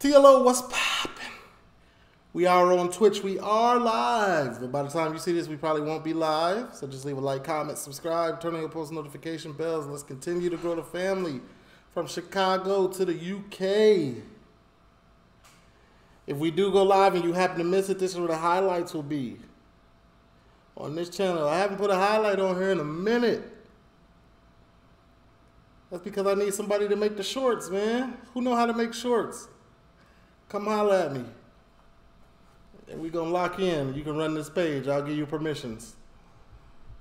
TLO, what's poppin'? We are on Twitch. We are live. But by the time you see this, we probably won't be live. So just leave a like, comment, subscribe, turn on your post notification bells. Let's continue to grow the family from Chicago to the UK. If we do go live and you happen to miss it, this is where the highlights will be on this channel. I haven't put a highlight on here in a minute. That's because I need somebody to make the shorts, man. Who know how to make shorts? Come holla at me. And we're going to lock in. You can run this page. I'll give you permissions.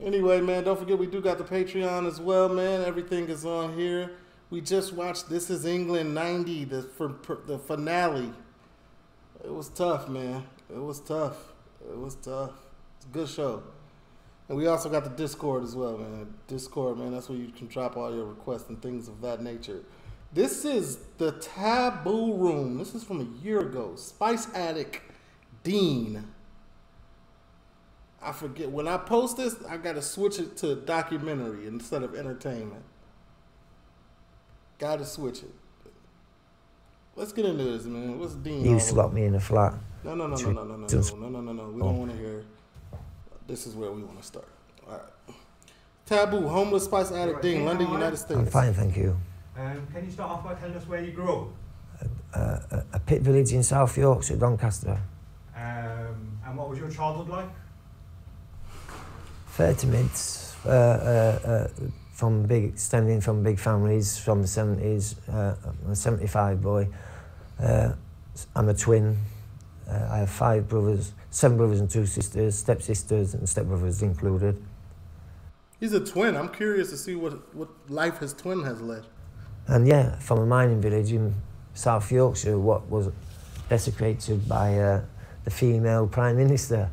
Anyway, man, don't forget we do got the Patreon as well, man. Everything is on here. We just watched This Is England 90, the finale. It was tough, man. It was tough. It was tough. It's a good show. And we also got the Discord as well, man. Discord, man, that's where you can drop all your requests and things of that nature. This is the Taboo Room. This is from a year ago. Spice Addict Dean. I forget. When I post this, I got to switch it to documentary instead of entertainment. Got to switch it. Let's get into this, man. What's Dean? You slap me in the flat. No. We don't want to hear. This is where we want to start. All right. Taboo, homeless Spice Addict Dean, London, United States. I'm fine, thank you. Can you start off by telling us where you grew up? A pit village in South Yorkshire, Doncaster. And what was your childhood like? Fair to mids, stemming from big families from the 70s. I'm a 75 boy. I'm a twin. I have five brothers, seven brothers and two sisters, stepsisters and stepbrothers included. He's a twin. I'm curious to see what life his twin has led. And yeah, from a mining village in South Yorkshire, what was desecrated by the female Prime Minister,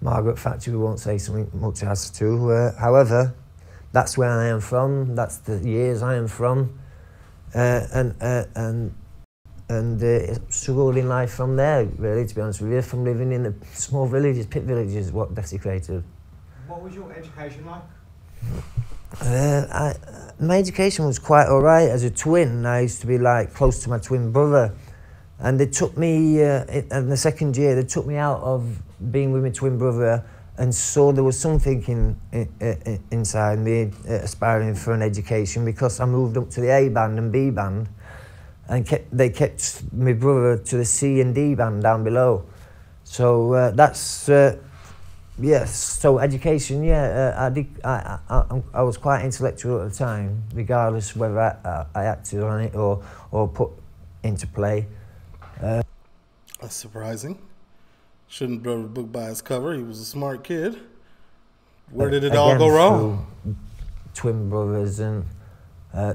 Margaret Thatcher, who won't say something much as to. However, that's where I am from. That's the years I am from. Struggled in life from there, really, to be honest with you, from living in the small villages, pit villages, what desecrated. What was your education like? My education was quite all right. As a twin, I used to be like close to my twin brother, and they took me in the second year. They took me out of being with my twin brother, and saw there was something inside me aspiring for an education, because I moved up to the A band and B band, and they kept my brother to the C and D band down below. So that's. Yes, so education, yeah, I was quite intellectual at the time, regardless whether I acted on it or put into play. That's surprising. Shouldn't judge a book by its cover. He was a smart kid. Where did it all go wrong? Twin brothers and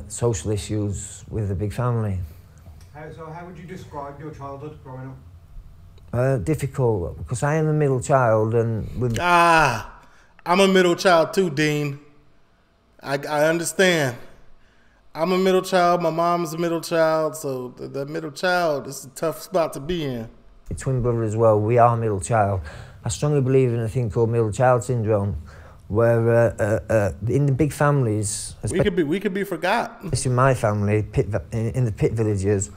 social issues with a big family. So how would you describe your childhood growing up? Difficult, because I am a middle child, and with I'm a middle child too, Dean. I understand. I'm a middle child. My mom's a middle child, so the middle child is a tough spot to be in. The twin brother as well. We are middle child. I strongly believe in a thing called middle child syndrome, where in the big families, we could be forgot. In my family, in the pit villages.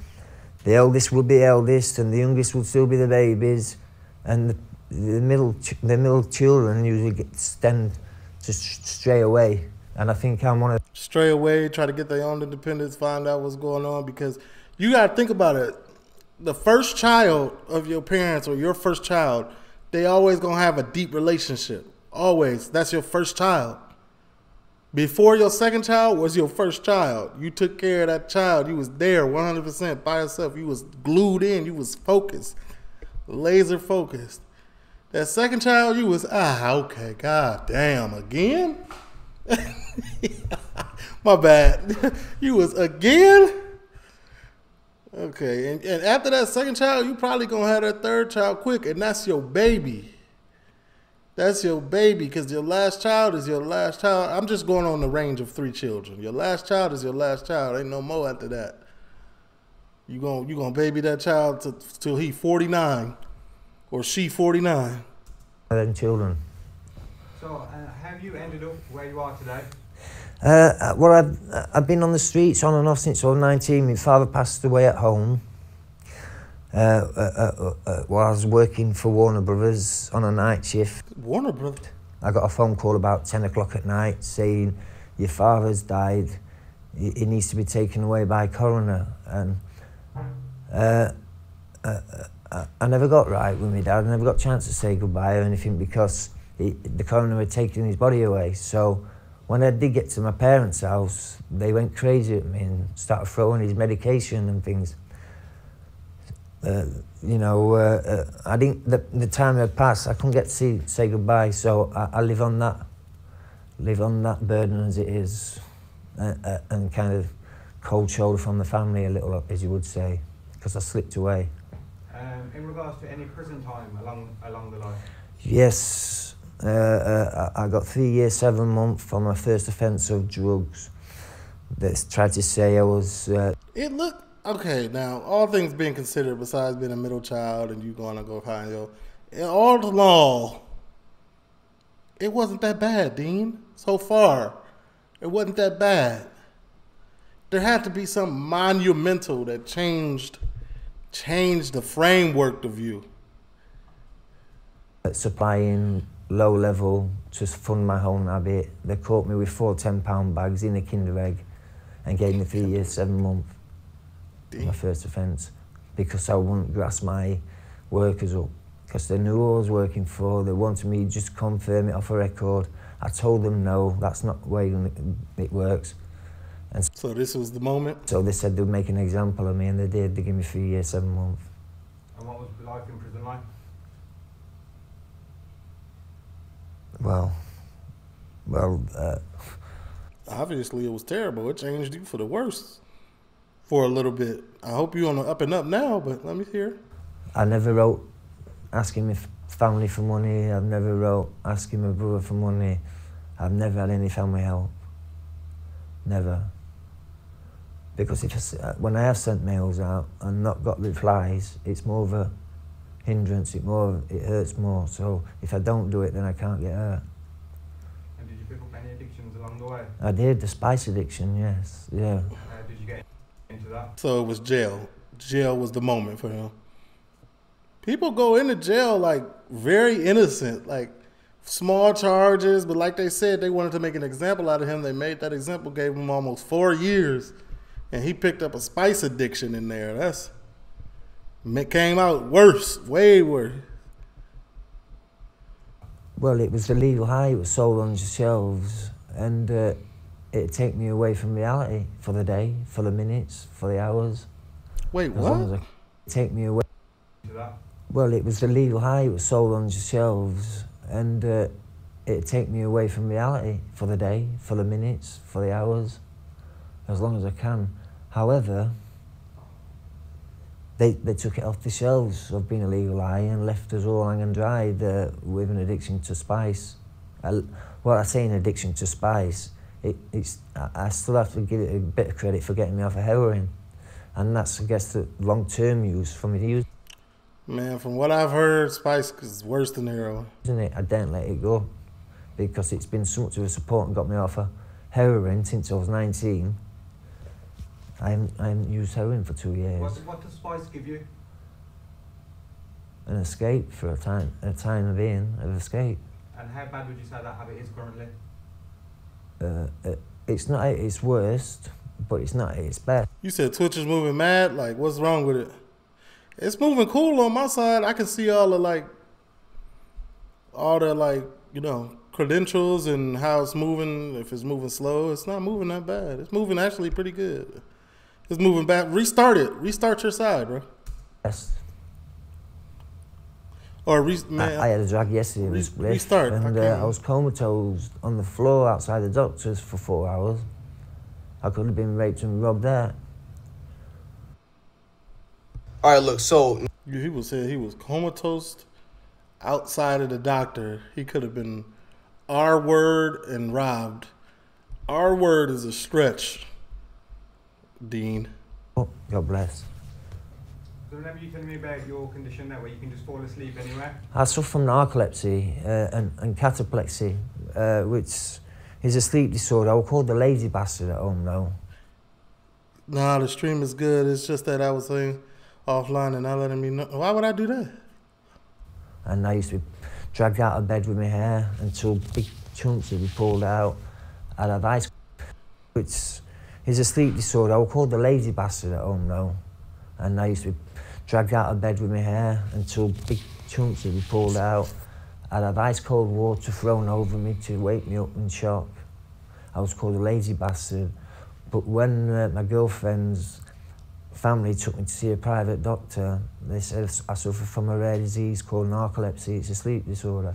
The eldest will be eldest, and the youngest will still be the babies, and the middle children usually tend to stray away. And I think I'm one of stray away, try to get their own independence, find out what's going on, because you gotta think about it. The first child of your parents or your first child, they always gonna have a deep relationship. Always, that's your first child. Before your second child was your first child. You took care of that child. You was there 100% by yourself. You was glued in. You was focused, laser focused. That second child, you was, okay, god damn, again? My bad. You was again? Okay, and after that second child, you probably gonna have that third child quick, and that's your baby. That's your baby, because your last child is your last child. I'm just going on the range of three children. Your last child is your last child. Ain't no more after that. You gonna baby that child till he 49 or she 49. And then children. So have you ended up where you are today? Well, I've been on the streets on and off since I was 19. My father passed away at home. while I was working for Warner Brothers on a night shift. Warner Brothers? I got a phone call about 10 o'clock at night saying, your father's died, he needs to be taken away by coroner. And I never got right with my dad, I never got a chance to say goodbye or anything because the coroner had taken his body away. So when I did get to my parents' house, they went crazy at me and started throwing his medication and things. I think the time had passed, I couldn't get to say goodbye, so I live on that burden as it is, and kind of cold shoulder from the family a little, as you would say, because I slipped away. In regards to any prison time along the line? Yes, I got 3 years, 7 months for my first offence of drugs. They tried to say I was... It looked... Okay, now, all things being considered, besides being a middle child and you going to go find your... All along, it wasn't that bad, Dean. So far, it wasn't that bad. There had to be something monumental that changed the framework of you. Supplying low level to fund my whole habit. They caught me with four £10 bags in a Kinder Egg and gave me 3 years, 7 months. My first offence, because I wouldn't grass my workers up, because they knew who I was working for. They wanted me to just confirm it off a record. I told them no, that's not the way it works. And so this was the moment? So they said they would make an example of me, and they did. They gave me 3 years, 7 months. And what was life in prison like? Well, obviously it was terrible. It changed you for the worse. For a little bit. I hope you're on the up and up now, but let me hear. I never wrote asking my family for money. I've never wrote asking my brother for money. I've never had any family help. Never. Because when I have sent mails out and not got replies, it's more of a hindrance. It hurts more. So if I don't do it, then I can't get hurt. And did you pick up any addictions along the way? I did. The spice addiction, yes. Yeah. Did you get into that? So it was jail. Jail was the moment for him. People go into jail like very innocent, like small charges, but like they said, they wanted to make an example out of him. They made that example, gave him almost 4 years, and he picked up a spice addiction in there. It came out worse, way worse. Well, it was illegal high. It was sold on the shelves, and it'd take me away from reality for the day, for the minutes, for the hours. Wait, what? It'd take me away. Well, it was illegal high, it was sold on the shelves, and it'd take me away from reality for the day, for the minutes, for the hours, as long as I can. However, they took it off the shelves of being illegal high and left us all hanging dry with an addiction to spice. Well, I say an addiction to spice. I still have to give it a bit of credit for getting me off of heroin, and that's, I guess, the long-term use for me to use. Man, from what I've heard, spice is worse than heroin. Isn't it? I don't let it go because it's been so much of a support and got me off of heroin since I was 19. I haven't used heroin for 2 years. What does spice give you? An escape for a time of being, of escape. And how bad would you say that habit is currently? It's not at its worst, but it's not at its best. You said Twitch is moving mad? Like, what's wrong with it? It's moving cool on my side. I can see all the, you know, credentials and how it's moving. If it's moving slow, it's not moving that bad. It's moving actually pretty good. It's moving back. Restart it. Restart your side, bro. Yes. Or man, I had a drag yesterday. Restart. And I was comatose on the floor outside the doctor's for 4 hours. I could have been raped and robbed there. All right, look, so... He was saying he was comatose outside of the doctor. He could have been R-word and robbed. R-word is a stretch, Dean. Oh, God bless. So remember you telling me about your condition that way you can just fall asleep anywhere? I suffer from narcolepsy and cataplexy, which is a sleep disorder. I was called the lazy bastard at home, though. Nah, the stream is good. It's just that I was saying offline and not letting me know. Why would I do that? And I used to be dragged out of bed with my hair until big chunks would be pulled out. I'd have ice. It's a sleep disorder. I was called the lazy bastard at home though. And I used to be dragged out of bed with my hair until big chunks would be pulled out. I'd have ice cold water thrown over me to wake me up in shock. I was called a lazy bastard. But when my girlfriend's family took me to see a private doctor, they said I suffer from a rare disease called narcolepsy. It's a sleep disorder.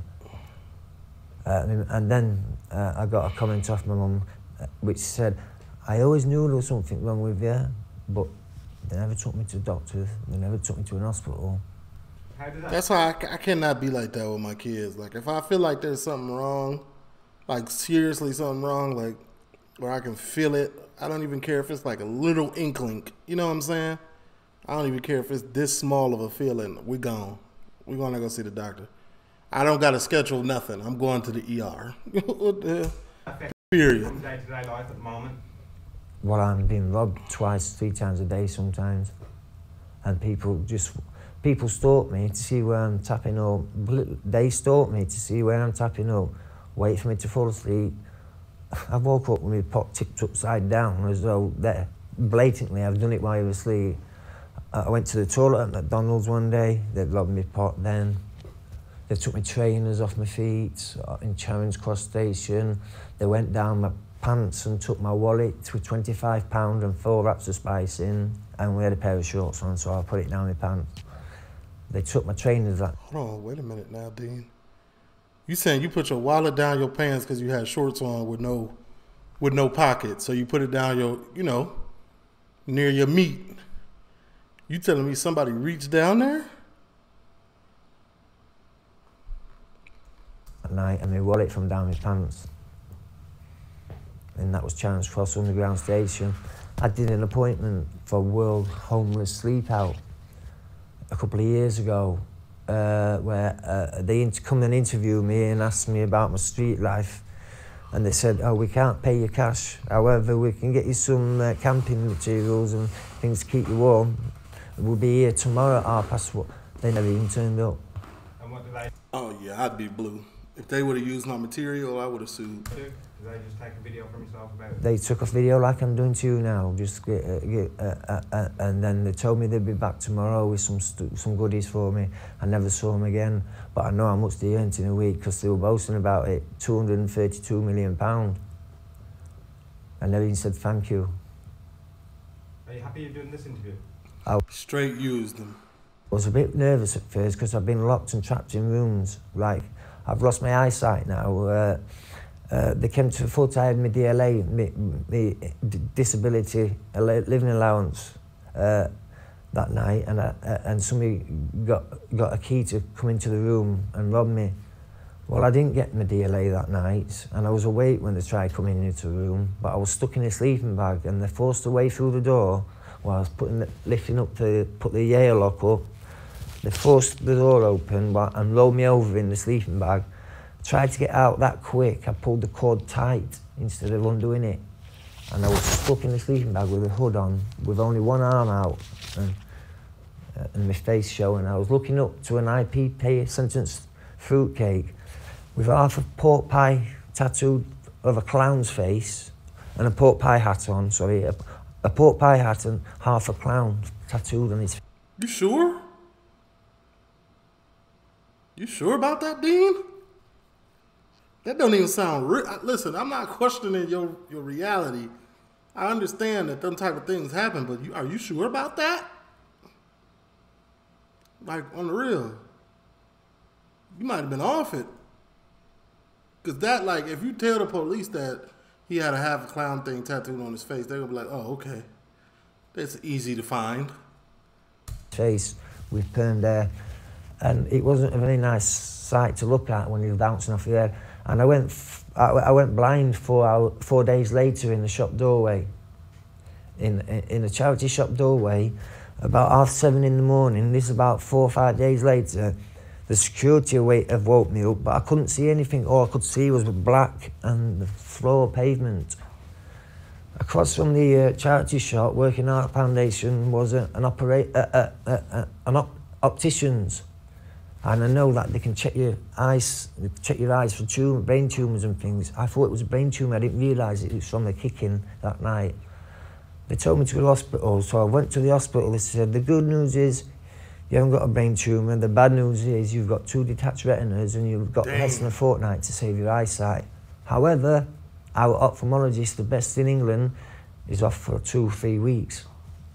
And then I got a comment off my mum which said, I always knew there was something wrong with you, but they never took me to the doctor, they never took me to an hospital. That's why I cannot be like that with my kids. Like, if I feel like there's something wrong, like seriously something wrong, like where I can feel it, I don't even care if it's like a little inkling. You know what I'm saying? I don't even care if it's this small of a feeling. We're gone. We're going to go see the doctor. I don't got to schedule nothing. I'm going to the ER. What the hell? Period. From day-to-day life at the moment. Well, I'm being robbed twice, 3 times a day sometimes. And people stalk me to see where I'm tapping up. They stalk me to see where I'm tapping up. Wait for me to fall asleep. I woke up with my pot tipped upside down as though that blatantly I've done it while I was asleep. I went to the toilet at McDonald's one day. They robbed me pot then. They took my trainers off my feet in Charing's Cross Station. They went down my pants and took my wallet with £25 and 4 wraps of spice in, and we had a pair of shorts on, so I put it down my pants. They took my trainers out. Hold on, wait a minute now, Dean. You saying you put your wallet down your pants because you had shorts on with no pocket, so you put it down your, you know, near your meat. You telling me somebody reached down there? At night, and my wallet from down my pants. And that was Charing's Cross Underground Station. I did an appointment for World Homeless Sleepout a couple of years ago, where they come and interview me and asked me about my street life. And they said, oh, we can't pay you cash. However, we can get you some camping materials and things to keep you warm. We'll be here tomorrow at 1:30. They never even turned up. And what did they? Oh, yeah, I'd be blue. If they would have used my material, I would have sued. Did they just take a video from yourself about it? They took a video like I'm doing to you now, just and then they told me they'd be back tomorrow with some goodies for me. I never saw them again, but I know how much they earned in a week because they were boasting about it, £232 million. I never even said thank you. Are you happy you're doing this interview? I straight used them. I was a bit nervous at first because I've been locked and trapped in rooms, like. I've lost my eyesight now. They came to thought I had my DLA, my disability living allowance that night, and somebody got a key to come into the room and rob me. Well, I didn't get my DLA that night, and I was awake when they tried coming into the room, but I was stuck in a sleeping bag, and they forced a way through the door while I was lifting up to put the Yale lock up. They forced the door open and rolled me over in the sleeping bag. I tried to get out that quick. I pulled the cord tight instead of undoing it. And I was stuck in the sleeping bag with a hood on, with only one arm out and my face showing. I was looking up to an IPP sentenced fruitcake with half a pork pie tattooed of a clown's face and a pork pie hat on, sorry. A pork pie hat and half a clown tattooed on his face. You sure? You sure about that, Dean? That don't even sound real. Listen, I'm not questioning your reality. I understand that them type of things happen, but are you sure about that? Like, on the real, you might have been off it. Because that, like, if you tell the police that he had a half a clown thing tattooed on his face, they're going to be like, oh, okay. That's easy to find. Chase with permed hair. And it wasn't a very nice sight to look at when he was bouncing off the head. And I went blind 4 days later in the shop doorway, in a charity shop doorway, about 7:30 in the morning. This is about 4 or 5 days later. The security have woke me up, but I couldn't see anything. All I could see was black and the floor pavement. Across from the charity shop, working Art Foundation, was an opticians. And I know that they can check your eyes, for brain tumours and things. I thought it was a brain tumour. I didn't realise it was from the kicking that night. They told me to go to the hospital, so I went to the hospital. They said, the good news is you haven't got a brain tumour. The bad news is you've got 2 detached retinas and you've got less than a fortnight to save your eyesight. However, our ophthalmologist, the best in England, is off for 2 or 3 weeks.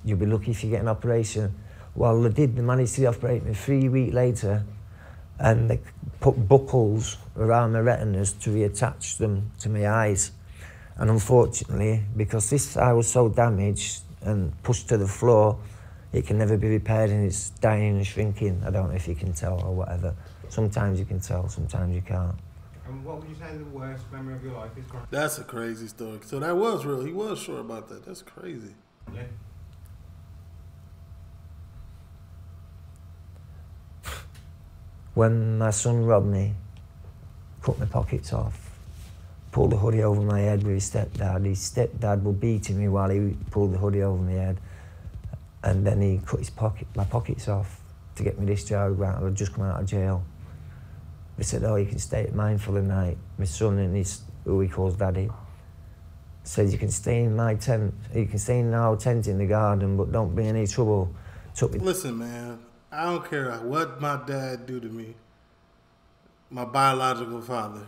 You'll be lucky if you get an operation. Well, they did. They managed to operate me 3 weeks later, and they put buckles around my retinas to reattach them to my eyes. And unfortunately, because this eye was so damaged and pushed to the floor, it can never be repaired, and it's dying and shrinking. I don't know if you can tell or whatever. Sometimes you can tell, sometimes you can't. And what would you say the worst memory of your life is? That's a crazy story. So that was real. He was sure about that. That's crazy. Yeah. When my son robbed me, cut my pockets off, pulled the hoodie over my head with his stepdad. His stepdad was beating me while he pulled the hoodie over my head, and then he cut his my pockets off to get me discharged. I'd just come out of jail. They said, oh, you can stay at mine for the night. My son, and his, who he calls Daddy, said, you can stay in my tent, you can stay in our tent in the garden, but don't be in any trouble. Took me. Listen, man, I don't care what my dad do to me, my biological father.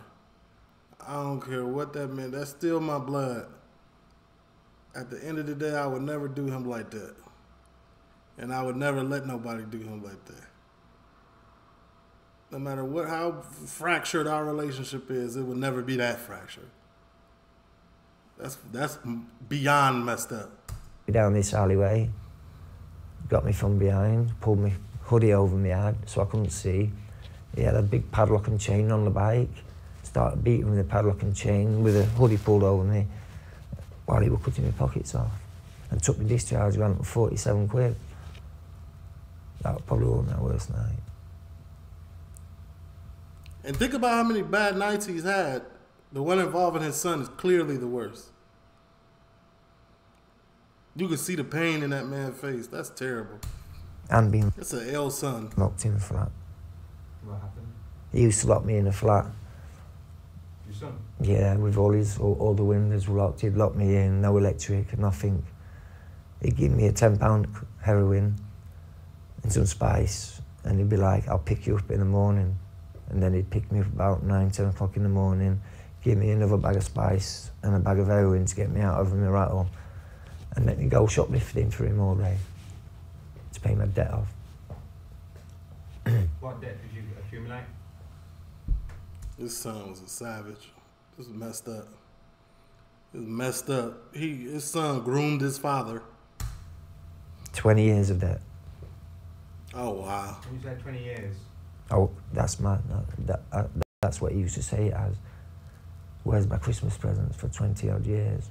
I don't care what that meant. That's still my blood. At the end of the day, I would never do him like that. And I would never let nobody do him like that. No matter what, how fractured our relationship is, it would never be that fractured. That's beyond messed up. Down this alleyway, got me from behind, pulled my hoodie over my head so I couldn't see. He had a big padlock and chain on the bike. Started beating me with a padlock and chain with a hoodie pulled over me while he was cutting my pockets off, and took my discharge around for 47 quid. That probably wasn't my worst night. And think about how many bad nights he's had. The one involving his son is clearly the worst. You can see the pain in that man's face. That's terrible. And being... It's an L son. Locked in a flat. What happened? He used to lock me in a flat. Your son? Yeah, with all the windows were locked. He'd lock me in, no electric, nothing. He'd give me a £10 heroin and some spice, and he'd be like, I'll pick you up in the morning. And then he'd pick me up about 9, 10 o'clock in the morning, give me another bag of spice and a bag of heroin to get me out of my rattle, and let me go shoplifting for him all day to pay my debt off. What debt did you accumulate? This son was a savage. This was messed up. It was messed up. His son groomed his father. 20 years of debt. Oh, wow. When you said 20 years? Oh, that's my, that's what he used to say it as. Where's my Christmas presents for 20-odd years?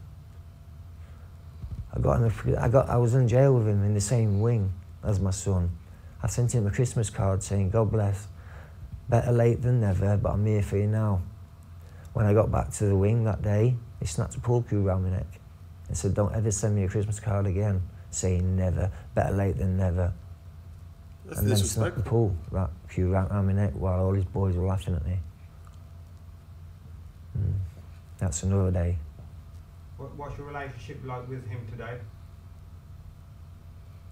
I was in jail with him in the same wing as my son. I sent him a Christmas card saying, God bless, better late than never, but I'm here for you now. When I got back to the wing that day, he snapped a pull cue around my neck and said, don't ever send me a Christmas card again, saying never, better late than never. That's and then snapped the pull cue around my neck while all his boys were laughing at me. Mm. That's another day. What's your relationship like with him today?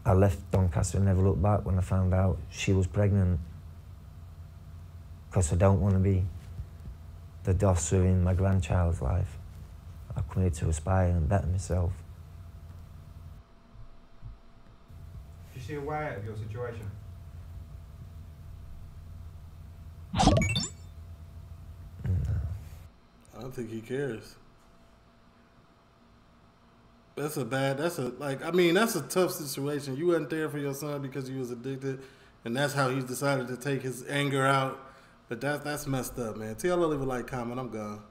I left Doncaster and never looked back when I found out she was pregnant, because I don't want to be the dosser in my grandchild's life. I come here to aspire and better myself. Do you see a way out of your situation? No. I don't think he cares. That's a tough situation. You weren't there for your son because you was addicted, and that's how he decided to take his anger out. But that's messed up, man. TLO, leave a like, comment. I'm gone.